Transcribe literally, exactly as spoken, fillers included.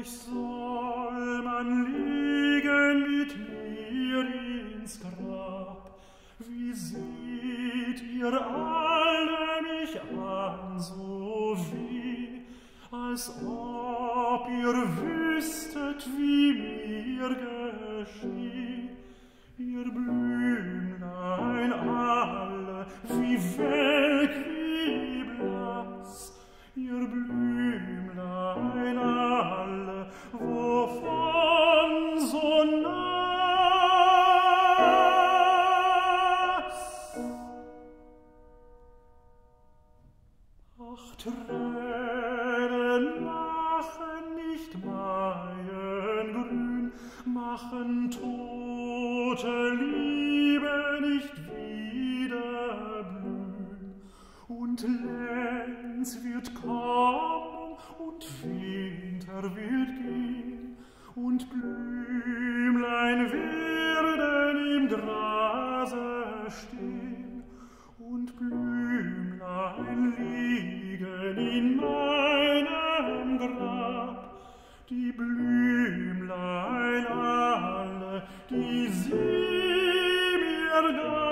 ich soll man liegen mit mir ins Grab. Wie seht ihr alle mich an, so wie, als ob ihr wüsstet, wie mir geschieht. Ihr Blümlein alle, wie welk, wie blass, ihr Blümlein alle, wovon so nass? Ach, Tränen machen nicht meinen grün, machen tot. Tote Liebe nicht wieder blühen, und Lenz wird kommen, und Winter wird gehen, und Blümlein werden im Grase stehen, und Blümlein liegen in meinem Grab, die Blümlein alle, die sie mir gab.